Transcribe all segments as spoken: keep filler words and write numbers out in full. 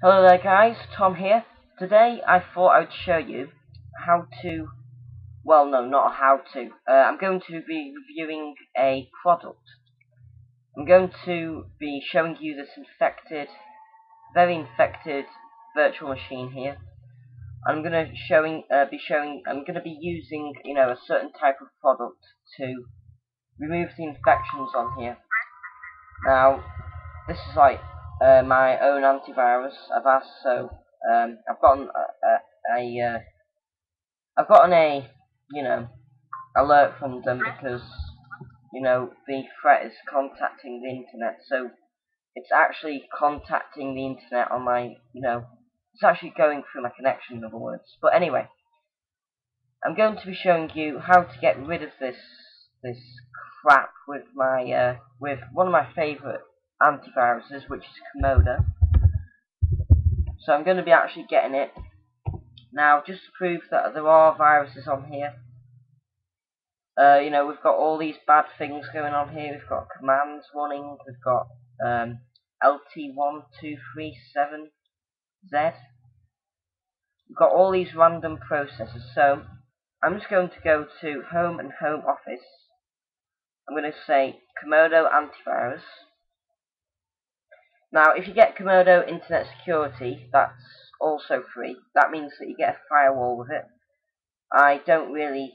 Hello there guys, Tom here. Today I thought I would show you how to, well no, not how to, uh, I'm going to be reviewing a product. I'm going to be showing you this infected, very infected virtual machine here. I'm going to showing, uh, be showing, I'm going to be using, you know, a certain type of product to remove the infections on here. Now, this is like Uh, my own antivirus, Avast. So um, I've gotten a, a, a uh, I've gotten a you know alert from them because you know the threat is contacting the internet. So it's actually contacting the internet on my you know it's actually going through my connection, in other words. But anyway, I'm going to be showing you how to get rid of this this crap with my uh, with one of my favourite antiviruses, which is Comodo. So I'm going to be actually getting it now, just to prove that there are viruses on here. Uh, you know, we've got all these bad things going on here. We've got commands running. We've got um, L T one two three seven Z. We've got all these random processes. So I'm just going to go to Home and Home Office. I'm going to say Comodo Antivirus. Now, if you get Comodo Internet Security, that's also free. That means that you get a firewall with it. I don't really,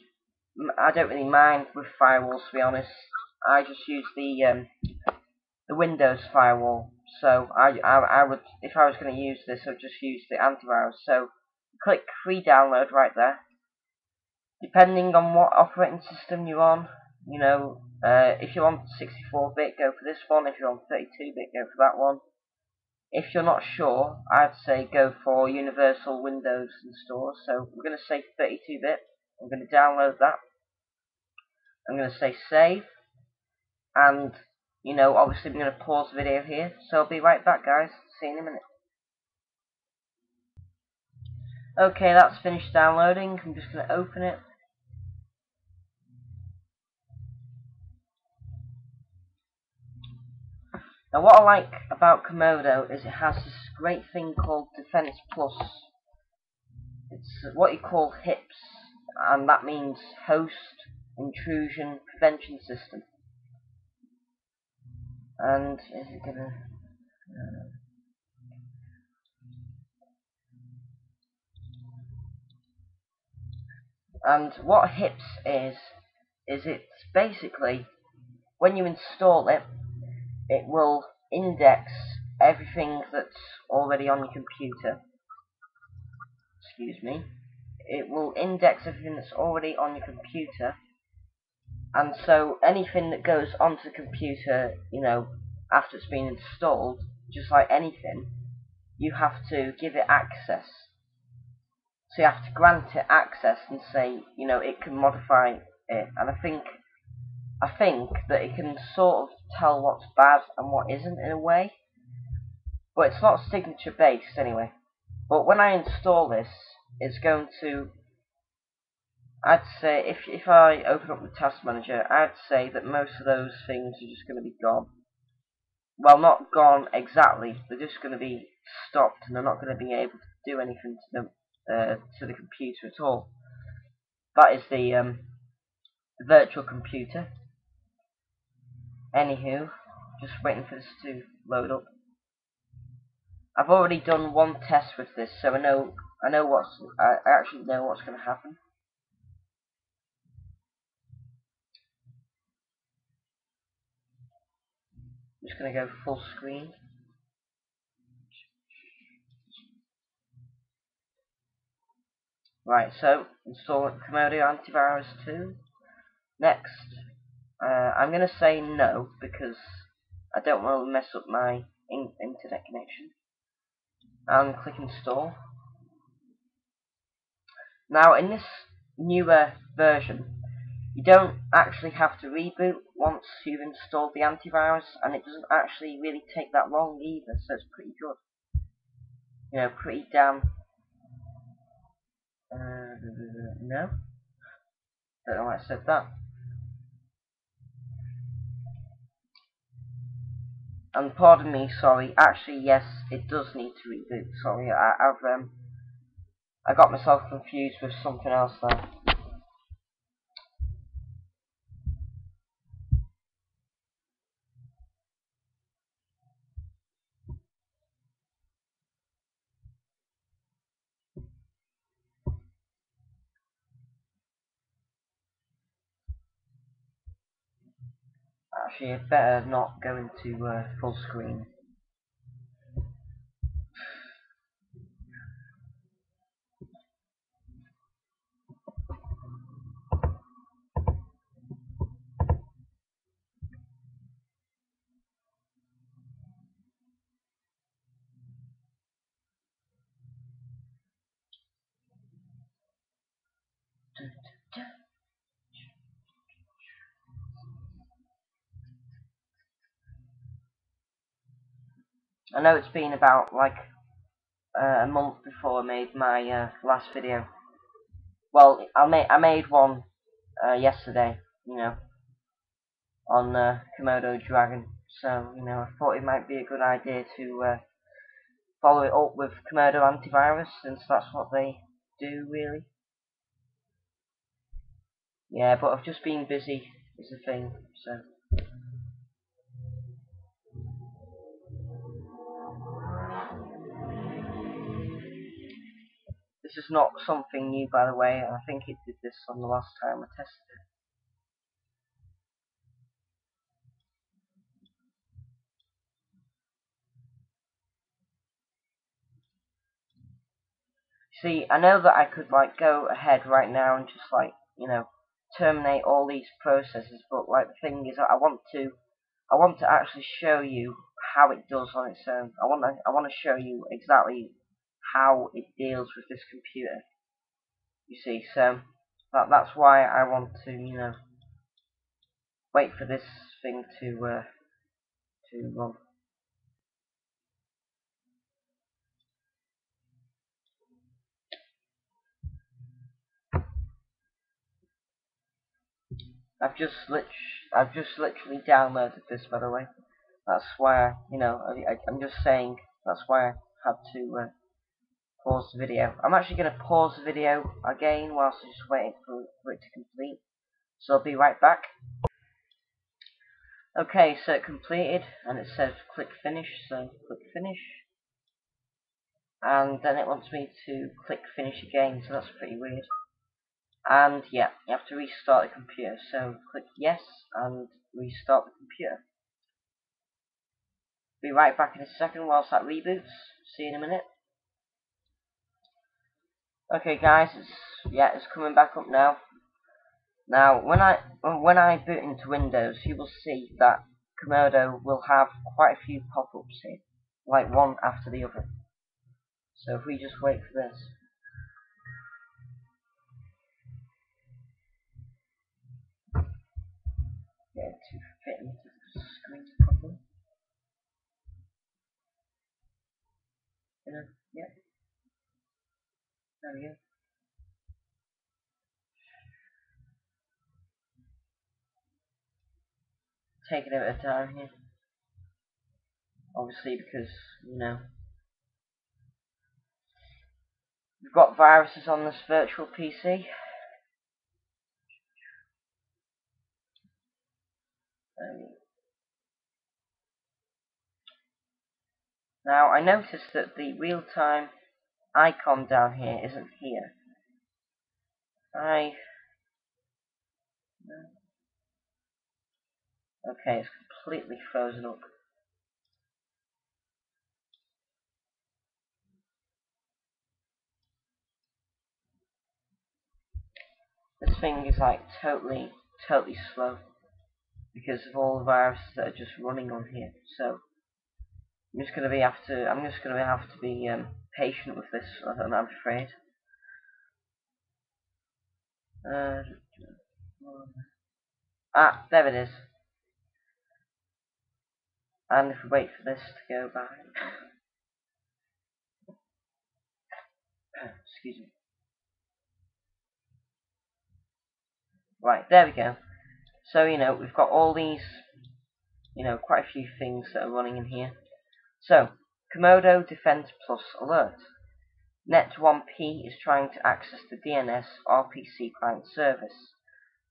I don't really mind with firewalls, to be honest. I just use the um, the Windows firewall. So I, I, I would, if I was going to use this, I'd just use the antivirus. So click free download right there. Depending on what operating system you're on, you know. Uh, if you're on sixty-four bit, go for this one. If you're on thirty-two bit, go for that one. If you're not sure, I'd say go for Universal Windows Installer. So we're going to say thirty-two bit. I'm going to download that. I'm going to say save. And, you know, obviously I'm going to pause the video here. So I'll be right back, guys. See you in a minute. Okay, that's finished downloading. I'm just going to open it. Now, what I like about Comodo is it has this great thing called Defense Plus. It's what you call HIPS, and that means Host Intrusion Prevention System. And is it gonna? Uh, and what HIPS is is it's basically when you install it, it will index everything that's already on your computer. Excuse me. It will index everything that's already on your computer, and so anything that goes onto the computer, you know, after it's been installed, just like anything, you have to give it access. So you have to grant it access and say, you know, it can modify it. And I think I think that it can sort of tell what's bad and what isn't, in a way, but it's not signature based anyway. But when I install this, it's going to, I'd say, if if I open up the task manager, I'd say that most of those things are just going to be gone. Well, not gone exactly, they're just going to be stopped, and they're not going to be able to do anything to the, uh, to the computer at all. That is the um, virtual computer. Anywho, just waiting for this to load up. I've already done one test with this, so I know I know what's I actually know what's going to happen. I'm just going to go full screen. Right, so install Comodo Antivirus two. Next. Uh, I'm going to say no, because I don't want to mess up my in internet connection. And click install. Now, in this newer version, you don't actually have to reboot once you've installed the antivirus, and it doesn't actually really take that long either, so it's pretty good. You know, pretty damn... Uh, no? Don't know why I said that. And pardon me, sorry, actually yes, it does need to reboot, sorry, I, I've, um, I got myself confused with something else there. Actually, it better not go into uh, full screen. I know it's been about like uh, a month before I made my uh, last video. Well, I made I made one uh, yesterday, you know, on uh, Comodo Dragon. So you know, I thought it might be a good idea to uh, follow it up with Comodo Antivirus, since that's what they do, really. Yeah, but I've just been busy is the thing, so. This is not something new, by the way. I think it did this on the last time I tested it. See, I know that I could like go ahead right now and just like, you know, terminate all these processes, but like the thing is, I want to, I want to actually show you how it does on its own. I want to, I want to show you exactly how it deals with this computer, you see. So that, that's why I want to, you know, wait for this thing to uh, to run. I've just lit I've just literally downloaded this, by the way. That's why I, you know, I, I, I'm just saying that's why I had to. Uh, Pause the video. I'm actually going to pause the video again whilst I'm just waiting for, for it to complete. So I'll be right back. Okay, so it completed and it says click finish, so click finish. And then it wants me to click finish again, so that's pretty weird. And yeah, you have to restart the computer, so click yes and restart the computer. Be right back in a second whilst that reboots. See you in a minute. Okay guys, it's yeah, it's coming back up now. Now, when I when I boot into Windows, you will see that Comodo will have quite a few pop-ups here, like one after the other. So if we just wait for this. Yeah, to fit into the screen properly. Yeah, yeah. There we go. Take it at a time here. Obviously, because, you know, we've got viruses on this virtual P C. Um, now, I noticed that the real-time icon down here isn't here. I okay, it's completely frozen up. This thing is like totally, totally slow because of all the viruses that are just running on here. So I'm just gonna be have to. I'm just gonna have to be um, patient with this, I'm afraid. Uh, ah, there it is. And if we wait for this to go by, excuse me. Right, there we go. So you know, we've got all these you know, quite a few things that are running in here. So, Comodo Defense Plus Alert. net one P is trying to access the D N S R P C client service.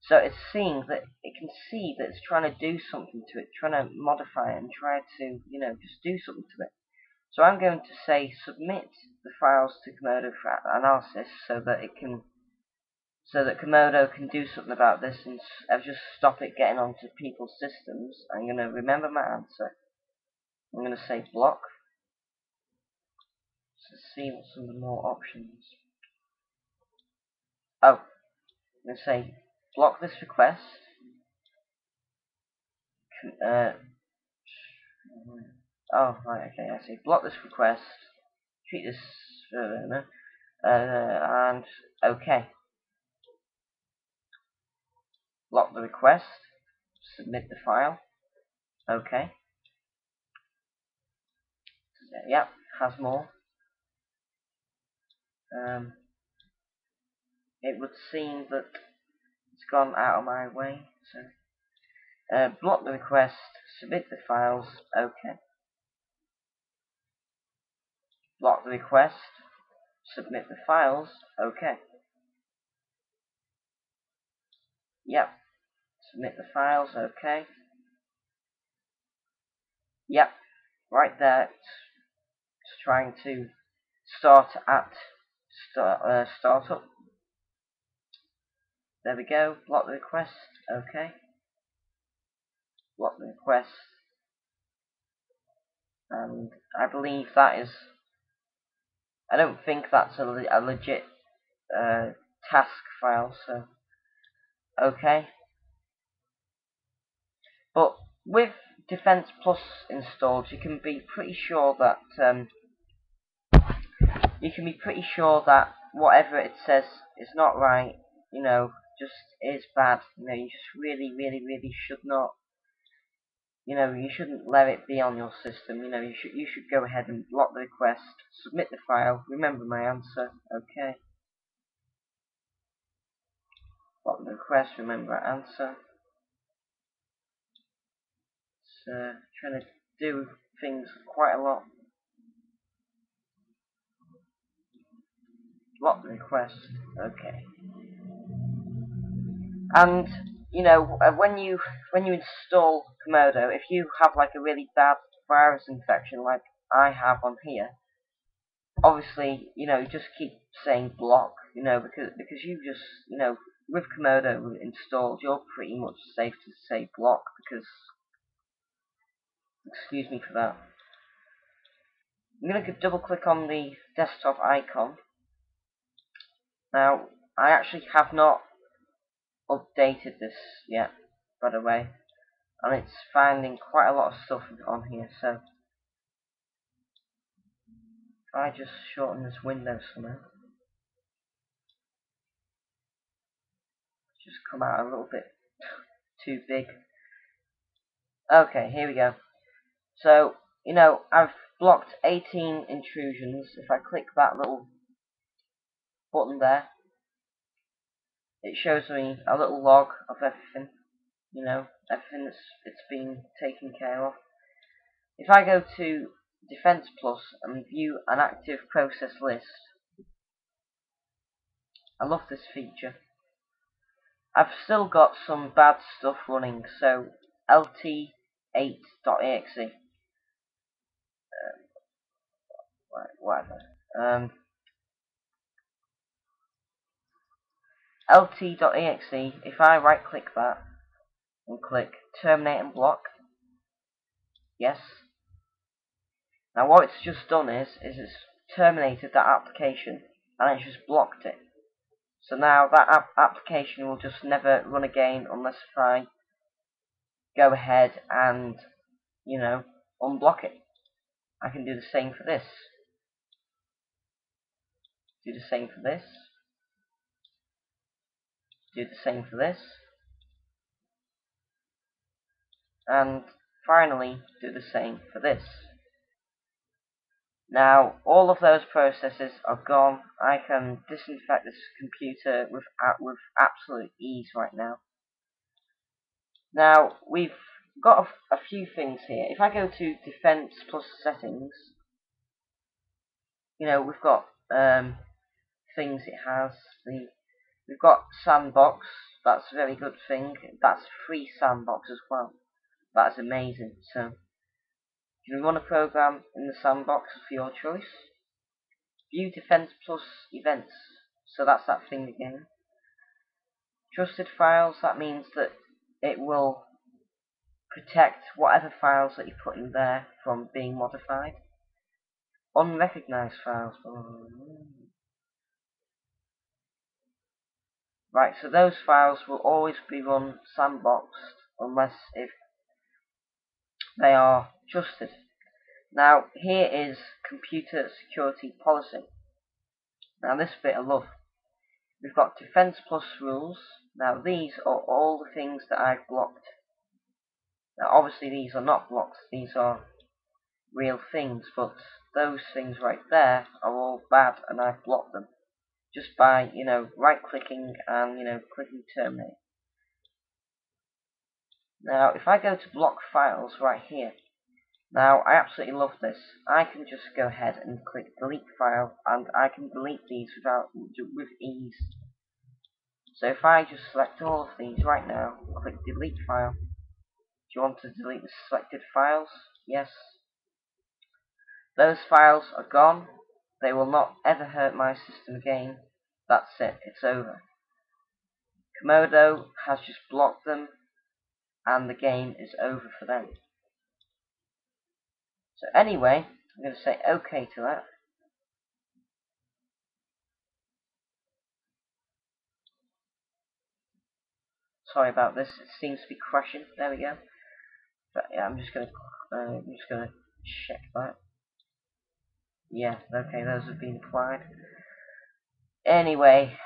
So it's seeing that it can see that it's trying to do something to it, trying to modify it and try to, you know, just do something to it. So I'm going to say submit the files to Comodo for analysis so that it can, so that Comodo can do something about this and just stop it getting onto people's systems. I'm going to remember my answer. I'm going to say block. Let's see what some of the more options. Oh, I'm going to say block this request. Uh, oh, right, okay, I see. Block this request. Treat this server, uh, and okay. Block the request. Submit the file. Okay. Yep, yeah, has more. Um, it would seem that it's gone out of my way, so uh, block the request, submit the files, okay. Block the request, submit the files, okay. Yep, submit the files, okay. Yep, right there, it's, it's trying to start at Start, uh, start up. There we go. Block the request. Okay. Block the request. And I believe that is. I don't think that's a, le a legit uh, task file. So okay. But with Defense Plus installed, you can be pretty sure that. Um, You can be pretty sure that whatever it says is not right, you know, just is bad. You know, you just really, really, really should not, you know, you shouldn't let it be on your system. You know, you should, you should go ahead and block the request, submit the file, remember my answer, okay. Block the request, remember our answer. So, trying to do things quite a lot. Block the request, okay. And you know, when you when you install Comodo, if you have like a really bad virus infection like I have on here, obviously, you know, you just keep saying block, you know, because because you just, you know, with Comodo installed, you're pretty much safe to say block because, excuse me for that. I'm gonna double click on the desktop icon. Now, I actually have not updated this yet, by the way, and it's finding quite a lot of stuff on here, so if I just shorten this window somehow, just come out a little bit too big. Okay, here we go. So, you know, I've blocked eighteen intrusions. If I click that little button there, it shows me a little log of everything, you know, everything that's it's been taken care of. If I go to Defense Plus and view an active process list, I love this feature. I've still got some bad stuff running, so L T eight dot E X E, um, whatever. Um, L T dot E X E, if I right click that and click terminate and block, yes. Now what it's just done is, is it's terminated that application and it's just blocked it. So now that app application will just never run again unless if I go ahead and, you know, unblock it. I can do the same for this. Do the same for this. Do the same for this, and finally do the same for this. Now all of those processes are gone. I can disinfect this computer with, with absolute ease right now. Now we've got a, a few things here. If I go to defense plus settings, you know, we've got um, things it has. The We've got sandbox, that's a very good thing. That's free sandbox as well. That's amazing. So you run a program in the sandbox for your choice. View defense plus events. So that's that thing again. Trusted files, that means that it will protect whatever files that you put in there from being modified. Unrecognized files. Right, so those files will always be run sandboxed unless if they are trusted. Now, here is computer security policy. Now, this bit I love. We've got defense plus rules. Now, these are all the things that I've blocked. Now, obviously, these are not blocks, these are real things, but those things right there are all bad, and I've blocked them just by, you know, right clicking and, you know, clicking terminate. Now, if I go to block files right here, now I absolutely love this. I can just go ahead and click delete file, and I can delete these without with ease. So if I just select all of these right now, click delete file. Do you want to delete the selected files? Yes. Those files are gone. They will not ever hurt my system again. That's it, it's over. Comodo has just blocked them, and the game is over for them. So anyway, I'm going to say OK to that. Sorry about this, it seems to be crashing. There we go. But yeah, I'm just going to, uh, I'm just going to check that. Yeah, okay, those have been applied. Anyway,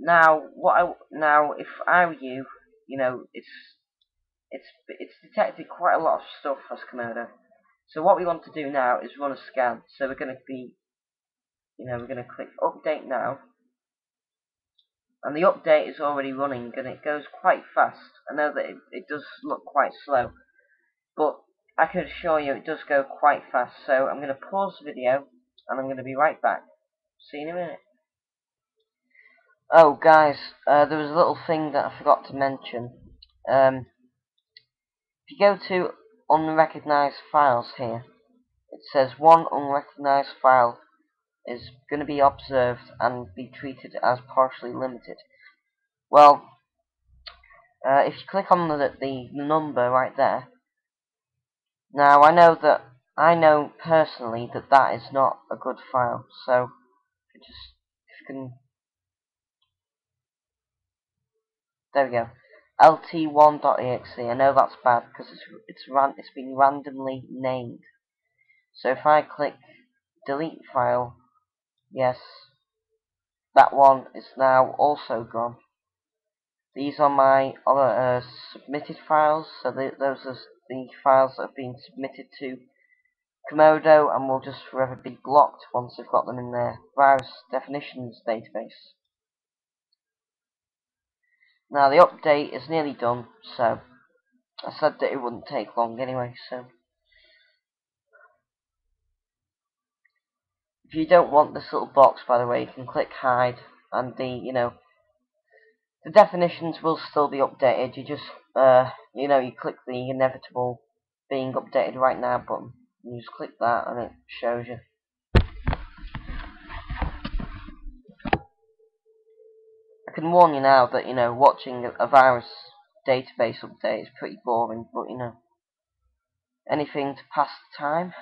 now what I now if I were you, you know, it's it's it's detected quite a lot of stuff as Comodo. So what we want to do now is run a scan. So we're going to be, you know, we're going to click update now, and the update is already running, and it goes quite fast. I know that it, it does look quite slow, but I can assure you it does go quite fast. So I'm going to pause the video, and I'm going to be right back. See you in a minute. Oh guys, uh, there was a little thing that I forgot to mention. Um, if you go to unrecognized files here, it says one unrecognized file is going to be observed and be treated as partially limited. Well, uh, if you click on the, the number right there, now I know that I know personally that that is not a good file, so if you just if you can, there we go, L T one dot E X E. I know that's bad because it's it's ran it's been randomly named. So if I click delete file, yes, that one is now also gone. These are my other uh, submitted files, so they, those are the files that have been submitted to Comodo and will just forever be blocked once they've got them in their virus definitions database. Now the update is nearly done, so I said that it wouldn't take long anyway, so if you don't want this little box, by the way, you can click hide, and the, you know, the definitions will still be updated. You just uh you know, you click the inevitable being updated right now button, and you just click that and it shows you. I can warn you now that, you know, watching a virus database update is pretty boring, but you know, anything to pass the time.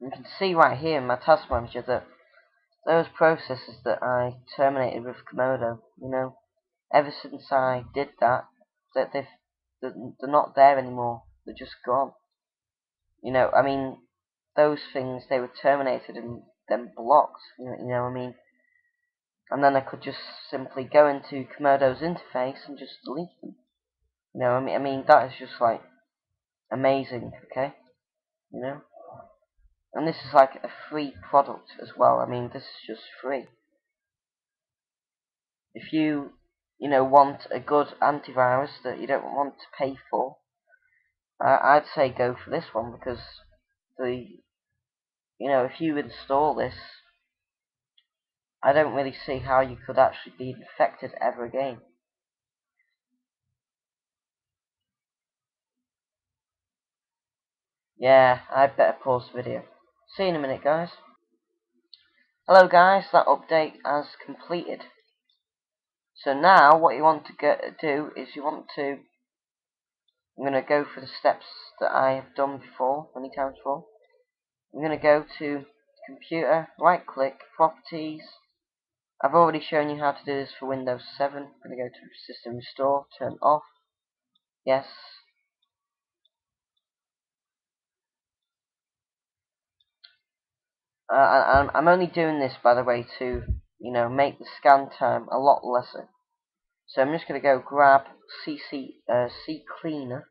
You can see right here in my task manager that those processes that I terminated with Comodo, you know, ever since I did that, that they've, they're not there anymore. They're just gone. You know, I mean, those things, they were terminated and then blocked. You know, you know what I mean? And then I could just simply go into Comodo's interface and just delete them. You know, I mean, I mean that is just like amazing, okay? You know, and this is like a free product as well. I mean, this is just free. If you, you know, want a good antivirus that you don't want to pay for, uh, I'd say go for this one, because the, you know, if you install this, I don't really see how you could actually be infected ever again. Yeah, I'd better pause the video. See you in a minute, guys. Hello guys, that update has completed. So now what you want to get, do is you want to, I'm going to go for the steps that I have done before, many times before. I'm going to go to computer, right click, properties. I've already shown you how to do this for Windows seven. I'm going to go to system restore, turn off, yes. Uh, I'm only doing this, by the way, to, you know, make the scan time a lot lesser. So I'm just going to go grab C C uh, CCleaner.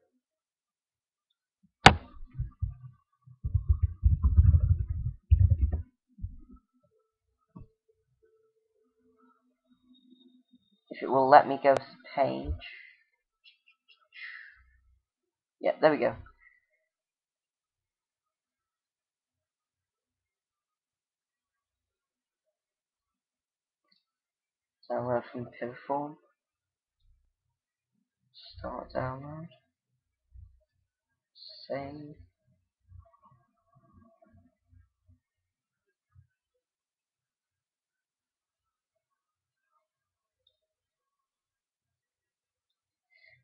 If it will let me go to the page. Yeah, there we go. Download from Piriform. Start download. Save.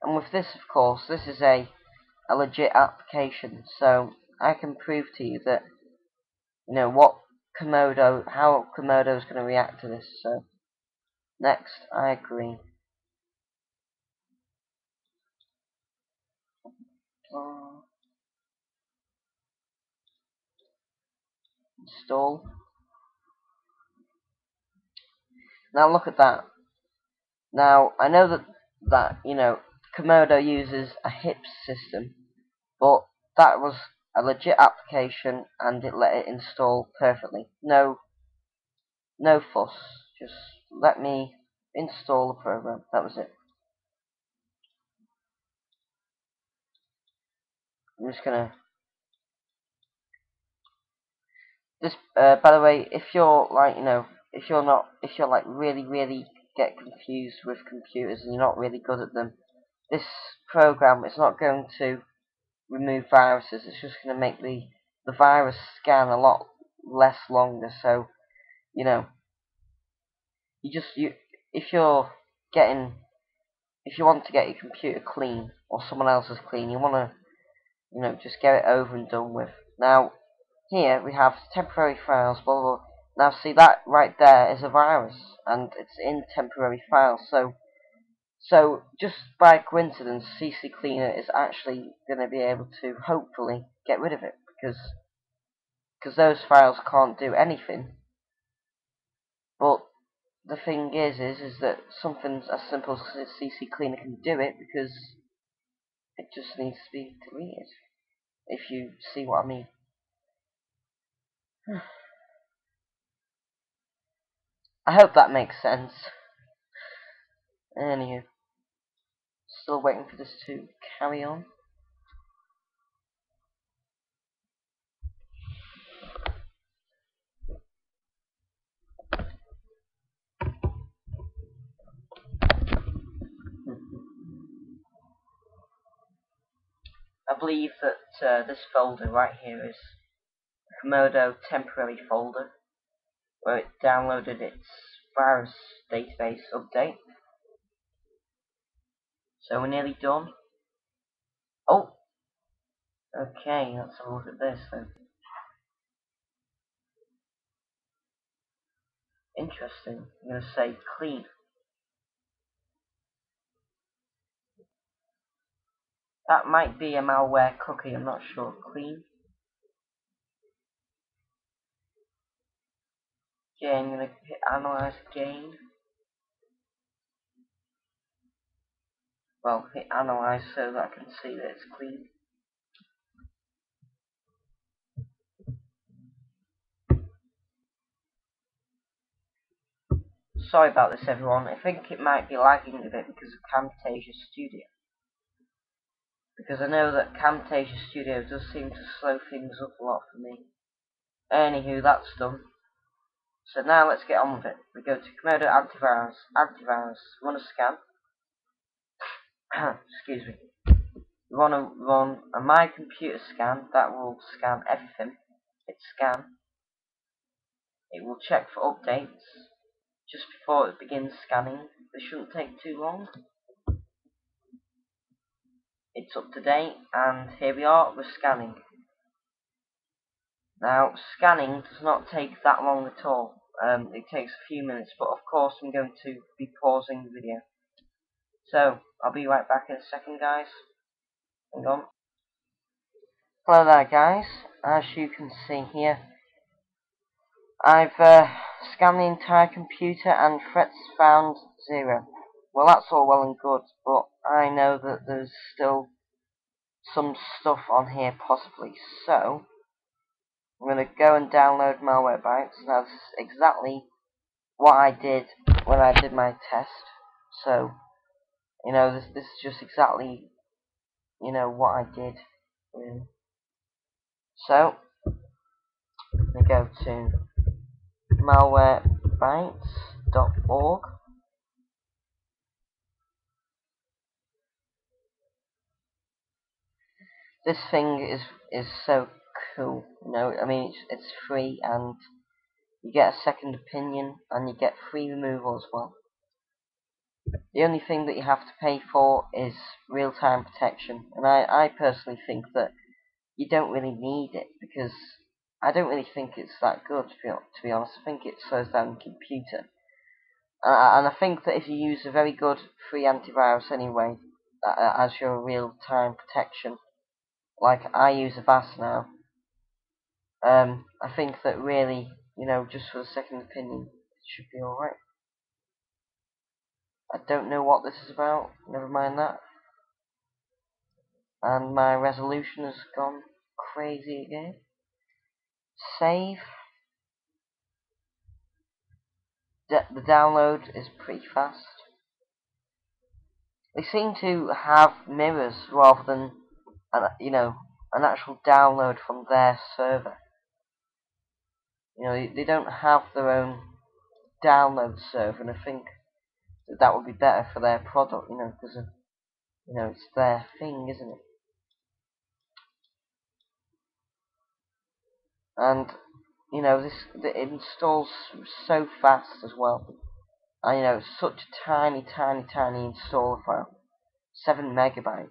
And with this, of course, this is a a legit application, so I can prove to you that, you know, what Comodo, how Comodo is going to react to this. So. Next, I agree. Uh, install. Now look at that. Now I know that that you know Comodo uses a HIPS system, but that was a legit application and it let it install perfectly. No, no fuss. Just let me install the program. That was it. I'm just gonna. This, uh, by the way, if you're like, you know, if you're not, if you're like really, really get confused with computers and you're not really good at them, this program is not going to remove viruses. It's just going to make the the virus scan a lot less longer. So, you know. You just you if you're getting if you want to get your computer clean or someone else's clean, you want to you know just get it over and done with. Now here we have temporary files, blah, blah, blah. Now see, that right there is a virus and it's in temporary files. So so just by coincidence, CCleaner is actually going to be able to hopefully get rid of it, because because those files can't do anything. But the thing is, is, is that something as simple as CCleaner can do it, because it just needs to be deleted. If you see what I mean. I hope that makes sense. Anywho, still waiting for this to carry on. I believe that uh, this folder right here is a Comodo temporary folder where it downloaded its virus database update. So we're nearly done. Oh! Okay, let's have a look at this then. Interesting. I'm going to say clean. That might be a malware cookie, I'm not sure. Clean. Okay, I'm going to hit analyze again. well, hit analyze so that I can see that it's clean. Sorry about this, everyone. I think it might be lagging a bit because of Camtasia Studio. Because I know that Camtasia Studio does seem to slow things up a lot for me. Anywho, that's done. So now let's get on with it. We go to Comodo Antivirus, Antivirus, run a scan. Excuse me. We want to run a My Computer scan, that will scan everything. Hit scan. It will check for updates. Just before it begins scanning, this shouldn't take too long. It's up to date, and here we are, we're scanning. Now, scanning does not take that long at all. Um, it takes a few minutes, but of course I'm going to be pausing the video. So, I'll be right back in a second, guys. Hang on. Hello there, guys. As you can see here, I've uh, scanned the entire computer and threats found zero. Well, that's all well and good, but I know that there's still some stuff on here possibly, so I'm going to go and download Malwarebytes. Now, this is exactly what I did when I did my test, so you know, this, this is just exactly, you know, what I did. Um, so, I'm going to go to malwarebytes dot org. This thing is is so cool. You know, I mean, it's, it's free, and you get a second opinion, and you get free removal as well. The only thing that you have to pay for is real-time protection, and I, I personally think that you don't really need it, because I don't really think it's that good, to be, to be honest. I think it slows down the computer. Uh, and I think that if you use a very good free antivirus anyway, uh, as your real-time protection, like I use Avast now, um, I think that really, you know, just for the second opinion, it should be alright. I don't know what this is about, never mind that. And my resolution has gone crazy again. Save. D the download is pretty fast. They seem to have mirrors rather than, an, you know, an actual download from their server. You know, they, they don't have their own download server, and I think that, that would be better for their product. You know, because of, you know, it's their thing, isn't it? And you know, this it installs so fast as well. And you know, it's such a tiny, tiny, tiny installer file, seven megabytes.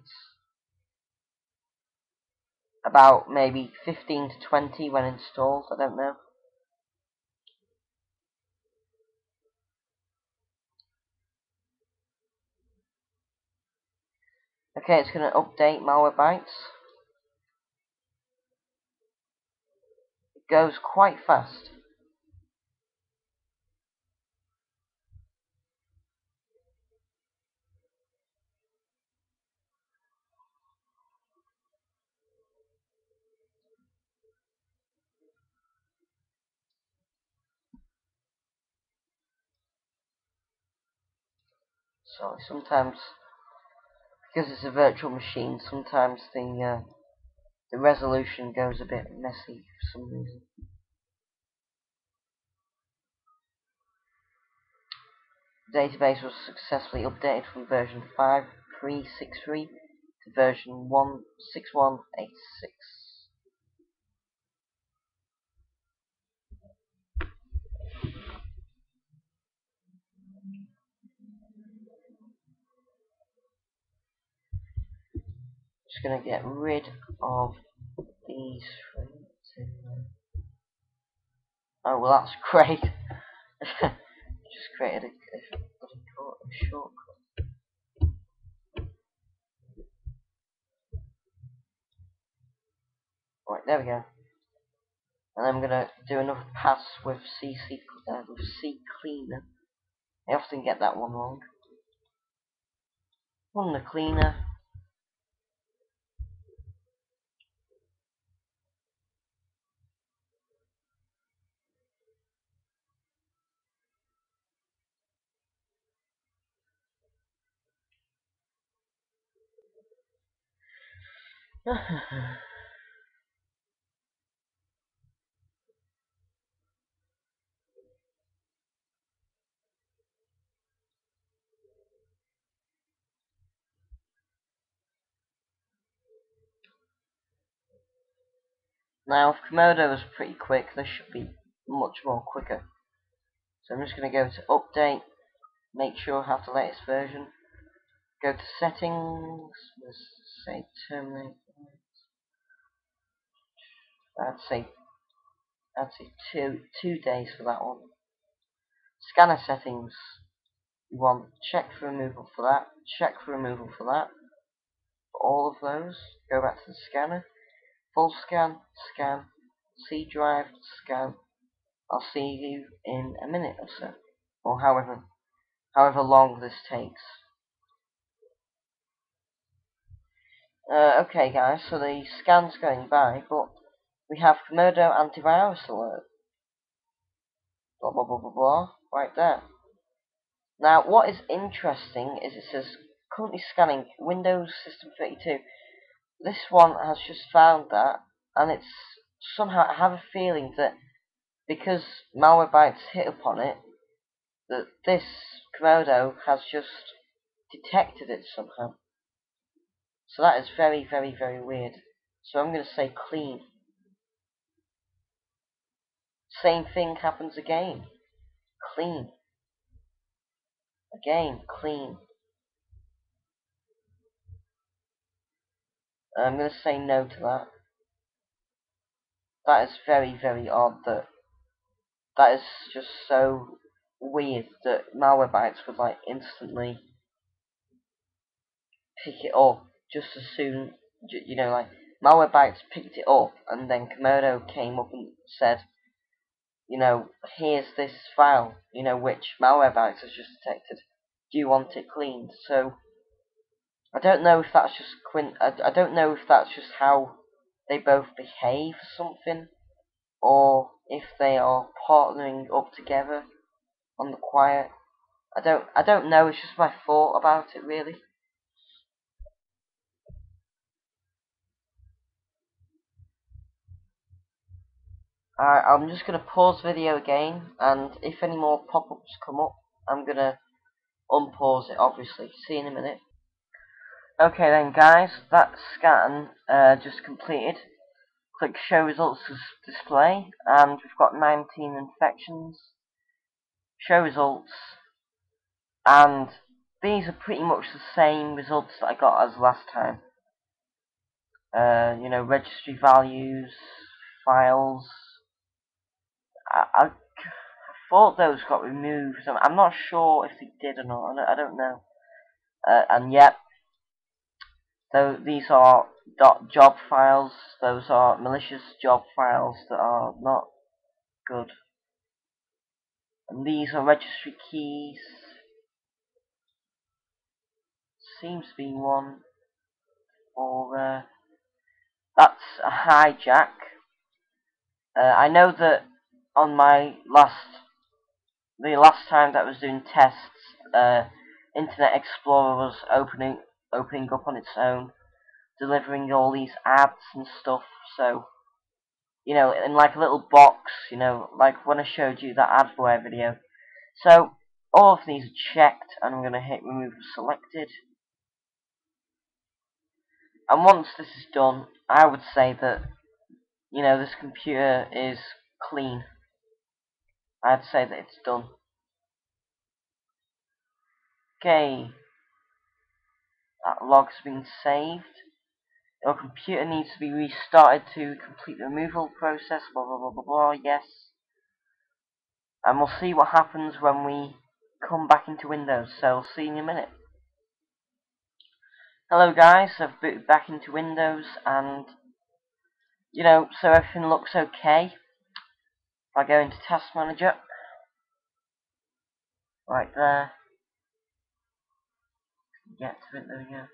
About maybe fifteen to twenty when installed. I don't know. Okay, it's going to update Malwarebytes. Goes quite fast. Sorry, sometimes because it's a virtual machine, sometimes the uh, The resolution goes a bit messy for some reason. The database was successfully updated from version five three six three to version one six one eight six. Just going to get rid of these three. Oh, well, that's great. Just created a, a, a shortcut. Right, there we go. And I'm going to do another pass with C C uh, with CCleaner. I often get that one wrong. from the cleaner, now, if Comodo was pretty quick, this should be much more quicker. So I'm just going to go to Update, make sure I have the latest version, go to Settings, let's say Terminate. I'd say, I'd say two, two days for that one. Scanner settings, you want check for removal for that, check for removal for that. For all of those, go back to the scanner, full scan, scan, C drive, scan. I'll see you in a minute or so, or however, however long this takes. Uh, okay guys, so the scan's going by, but we have Comodo antivirus alert. Blah blah blah blah blah. Right there. Now, what is interesting is it says currently scanning Windows System thirty-two. This one has just found that, and it's somehow, I have a feeling that because Malwarebytes hit upon it, that this Comodo has just detected it somehow. So that is very very very weird. So I'm going to say clean. Same thing happens again. Clean. Again, clean. I'm going to say no to that. That is very, very odd. That that is just so weird that Malwarebytes would like instantly pick it up just as soon. You know, like Malwarebytes picked it up, and then Comodo came up and said, you know, here's this file, you know, which Malwarebytes has just detected. Do you want it cleaned? So I don't know if that's just quin I, I don't know if that's just how they both behave or something, or if they are partnering up together on the quiet. I don't I don't know, it's just my thought about it really. Uh, I'm just going to pause video again, and if any more pop-ups come up, I'm going to unpause it, obviously. See you in a minute. Okay then guys, that scan uh, just completed. Click show results as display, and we've got nineteen infections. Show results, and these are pretty much the same results that I got as last time. Uh, you know, registry values, files. I thought those got removed. I'm not sure if they did or not. I don't know. Uh, and yet, though these are .job files. Those are malicious job files that are not good. And these are registry keys. Seems to be one. Or uh, that's a hijack. Uh, I know that. On my last, the last time that I was doing tests, uh, Internet Explorer was opening, opening up on its own, delivering all these ads and stuff. So, you know, in like a little box, you know, like when I showed you that adware video. So all of these are checked, and I'm going to hit Remove Selected. And once this is done, I would say that, you know, this computer is clean. I'd say that it's done. Okay, that log's been saved. Your computer needs to be restarted to complete the removal process, blah blah blah blah blah, yes. And we'll see what happens when we come back into Windows, so I'll see you in a minute. Hello guys, I've booted back into Windows, and you know, so everything looks okay. I go into Task Manager, right there, get to it though, yeah.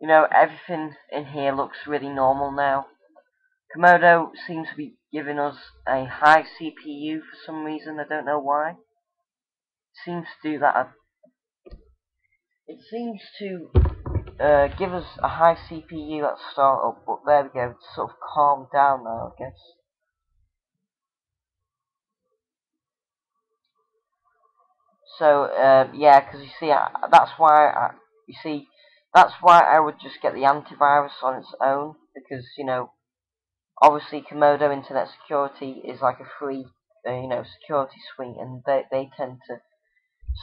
You know, everything in here looks really normal now. Comodo seems to be giving us a high C P U for some reason, I don't know why. It seems to do that. It seems to uh, give us a high C P U at startup, but there we go, it's sort of calmed down now, I guess. So uh, yeah, because you see, I, that's why I, you see, that's why I would just get the antivirus on its own, because you know, obviously Comodo Internet Security is like a free, uh, you know, security suite, and they they tend to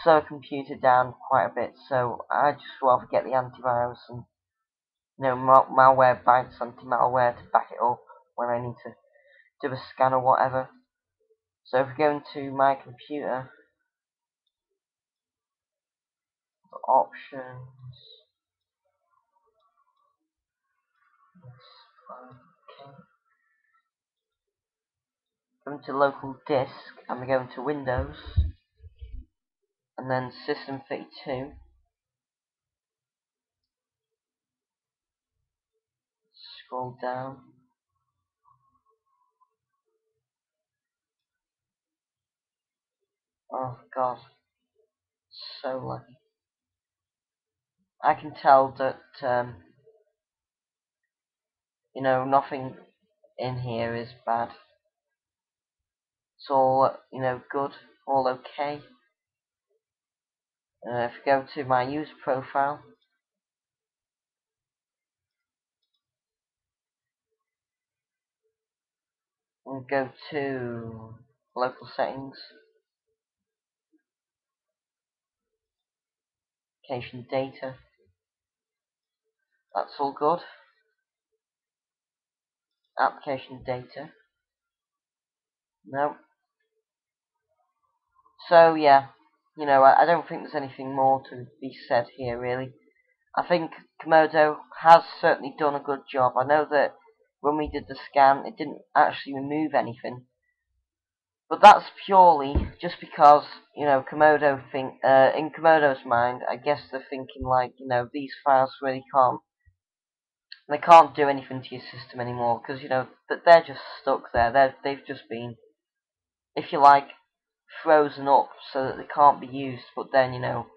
slow a computer down quite a bit. So I just rather get the antivirus and you know, mal Malwarebytes anti-malware to back it up when I need to do a scan or whatever. So if we go into my computer. Options. Okay. Go into local disk, and we go into Windows, and then System thirty-two. Scroll down. Oh God, so lucky. I can tell that um, you know, nothing in here is bad. It's all, you know, good, all okay. Uh, if you go to my user profile, and go to local settings, application data. That's all good. Application data. No. So yeah, you know, I, I don't think there's anything more to be said here really. I think Comodo has certainly done a good job. I know that when we did the scan, it didn't actually remove anything, but that's purely just because, you know, Comodo think uh, in Comodo's mind, I guess they're thinking like, you know, these files really can't. They can't do anything to your system anymore, because you know that they're just stuck there. They're, they've just been, if you like, frozen up so that they can't be used. But then you know,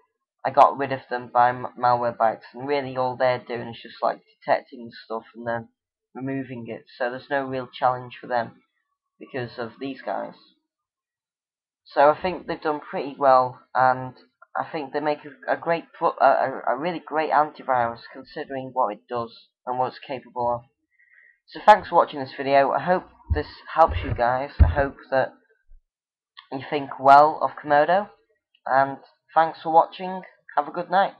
I got rid of them by Malwarebytes, and really all they're doing is just like detecting stuff and then removing it. So there's no real challenge for them because of these guys. So I think they've done pretty well, and I think they make a, a great, pro a, a really great antivirus considering what it does and what it's capable of. So thanks for watching this video. I hope this helps you guys. I hope that you think well of Comodo, and thanks for watching. Have a good night.